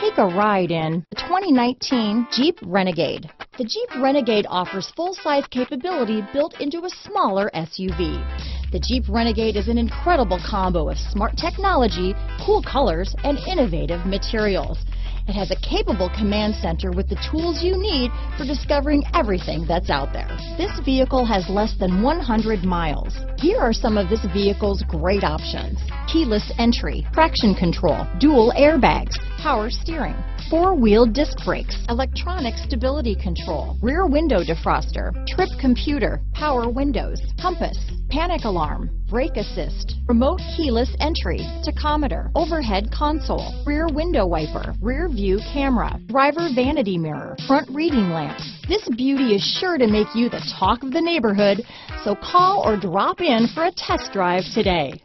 Take a ride in the 2019 Jeep Renegade. The Jeep Renegade offers full-size capability built into a smaller SUV. The Jeep Renegade is an incredible combo of smart technology, cool colors, and innovative materials. It has a capable command center with the tools you need for discovering everything that's out there. This vehicle has less than 100 miles. Here are some of this vehicle's great options: keyless entry, traction control, dual airbags, power steering, four-wheel disc brakes, electronic stability control, rear window defroster, trip computer, power windows, compass, panic alarm, brake assist, remote keyless entry, tachometer, overhead console, rear window wiper, rear view camera, driver vanity mirror, front reading lamp. This beauty is sure to make you the talk of the neighborhood, so call or drop in for a test drive today.